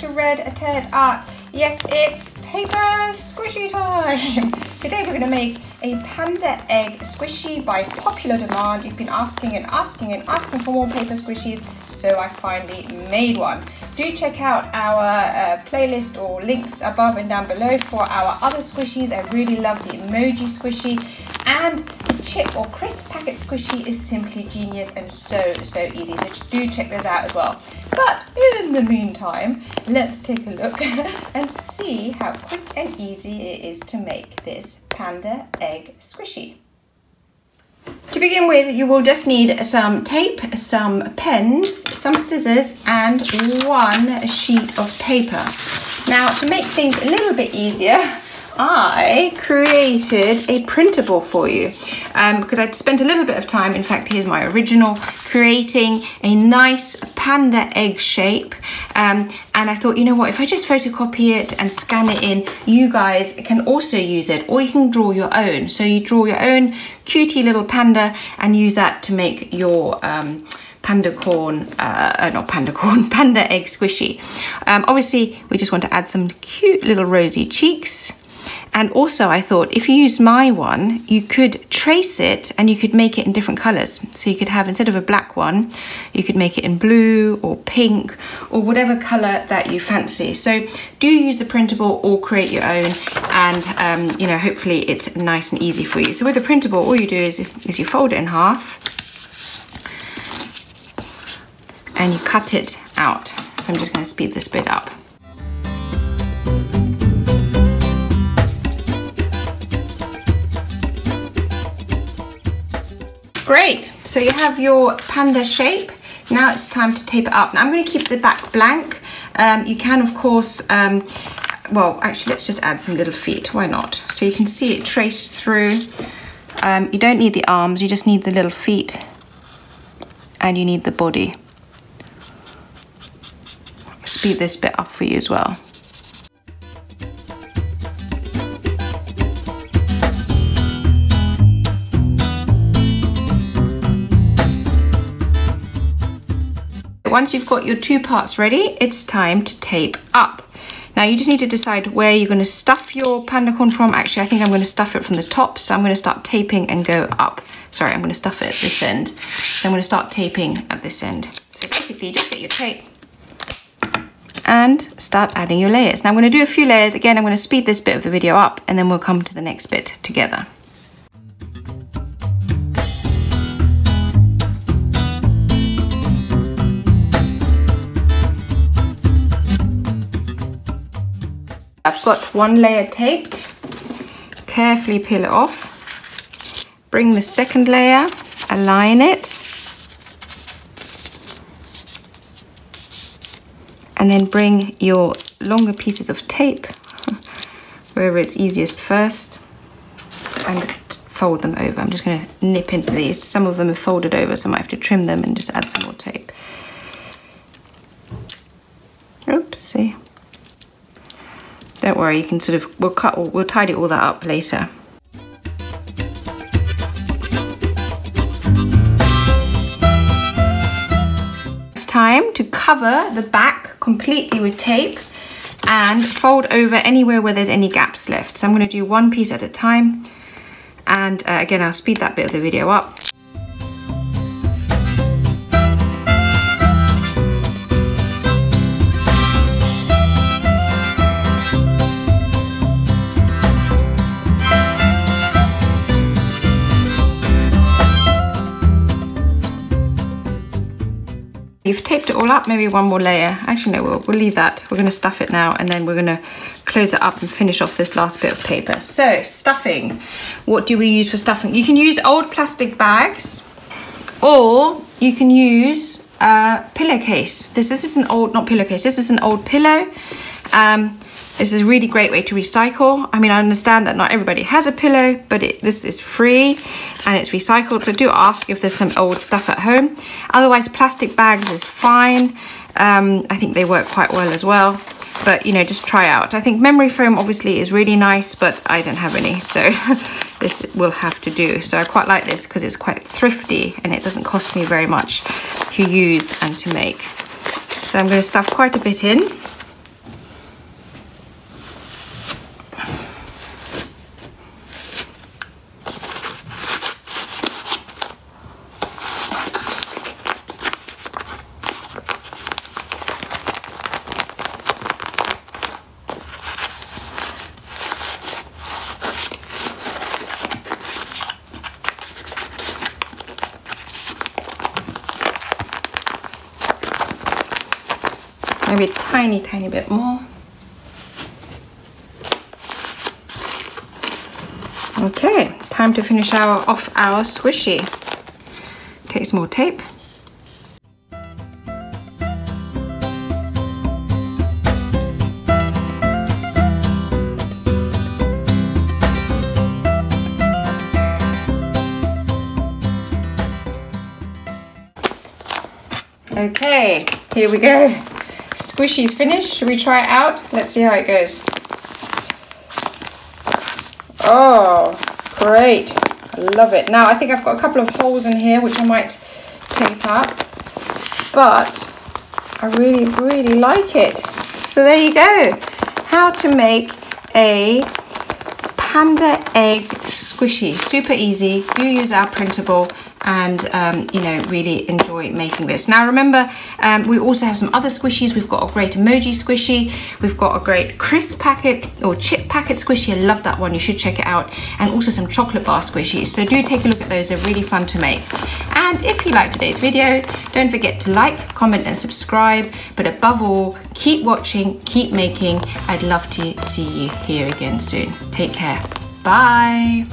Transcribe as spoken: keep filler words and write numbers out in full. to Red Ted Art. Yes, it's paper squishy time! Today we're going to make a panda egg squishy by popular demand. You've been asking and asking and asking for more paper squishies, so I finally made one. Do check out our uh, playlist or links above and down below for our other squishies. I really love the emoji squishy, and the chip or crisp packet squishy is simply genius and so, so easy. So do check those out as well. But in the meantime, let's take a look and see how quick and easy it is to make this panda egg squishy. To begin with, you will just need some tape, some pens, some scissors, and one sheet of paper. Now, to make things a little bit easier, I created a printable for you um, because I'd spent a little bit of time, in fact here's my original, creating a nice panda egg shape, um, and I thought, you know what, if I just photocopy it and scan it in, you guys can also use it, or you can draw your own. So you draw your own cutie little panda and use that to make your um, panda corn, uh, not panda corn, panda egg squishy. Um, obviously we just want to add some cute little rosy cheeks. And also I thought, if you use my one, you could trace it and you could make it in different colors. So you could have, instead of a black one, you could make it in blue or pink or whatever color that you fancy. So do use the printable or create your own, and um, you know, hopefully it's nice and easy for you. So with the printable, all you do is, is you fold it in half and you cut it out. So I'm just going to speed this bit up. Great, so you have your panda shape. Now it's time to tape it up. Now I'm going to keep the back blank. Um, you can, of course, um, well, actually, let's just add some little feet. Why not? So you can see it traced through. Um, you don't need the arms, you just need the little feet, and you need the body. I'll speed this bit up for you as well. Once you've got your two parts ready, it's time to tape up. Now you just need to decide where you're going to stuff your panda corn from. Actually, I think I'm going to stuff it from the top, so I'm going to start taping and go up. Sorry, I'm going to stuff it at this end. So I'm going to start taping at this end. So basically, you just get your tape and start adding your layers. Now I'm going to do a few layers. Again, I'm going to speed this bit of the video up, and then we'll come to the next bit together. I've got one layer taped, carefully peel it off, bring the second layer, align it, and then bring your longer pieces of tape wherever it's easiest first and fold them over. I'm just going to nip into these. Some of them are folded over, so I might have to trim them and just add some more tape. Oopsie. Don't worry, you can sort of, we'll cut, we'll tidy all that up later. It's time to cover the back completely with tape and fold over anywhere where there's any gaps left. So I'm going to do one piece at a time. And uh, again, I'll speed that bit of the video up. You've taped it all up, maybe one more layer. Actually, no, we'll, we'll leave that. We're going to stuff it now, and then we're going to close it up and finish off this last bit of paper. So, stuffing. What do we use for stuffing? You can use old plastic bags, or you can use a pillowcase. This, this is an old, not pillowcase, this is an old pillow. Um, this is a really great way to recycle. I mean, I understand that not everybody has a pillow, but it, this is free and it's recycled, so do ask if there's some old stuff at home. Otherwise, plastic bags is fine. Um, I think they work quite well as well, but you know, just try out. I think memory foam obviously is really nice, but I don't have any, so this will have to do. So I quite like this because it's quite thrifty and it doesn't cost me very much to use and to make. So I'm going to stuff quite a bit in. maybe a tiny, tiny bit more. Okay, time to finish our off our squishy. Take some more tape. Okay, here we go. Squishy's finished. Should we try it out? Let's see how it goes. Oh, great. I love it. Now, I think I've got a couple of holes in here, which I might tape up, but I really, really like it. So there you go. How to make a panda egg squishy. Super easy. You use our printable and um, you know, really enjoy making this. Now remember, um, we also have some other squishies. We've got a great emoji squishy, we've got a great crisp packet or chip packet squishy. I love that one, you should check it out. And also some chocolate bar squishies. So do take a look at those, they're really fun to make. And if you like today's video, don't forget to like, comment and subscribe. But above all, keep watching, keep making. I'd love to see you here again soon. Take care, bye.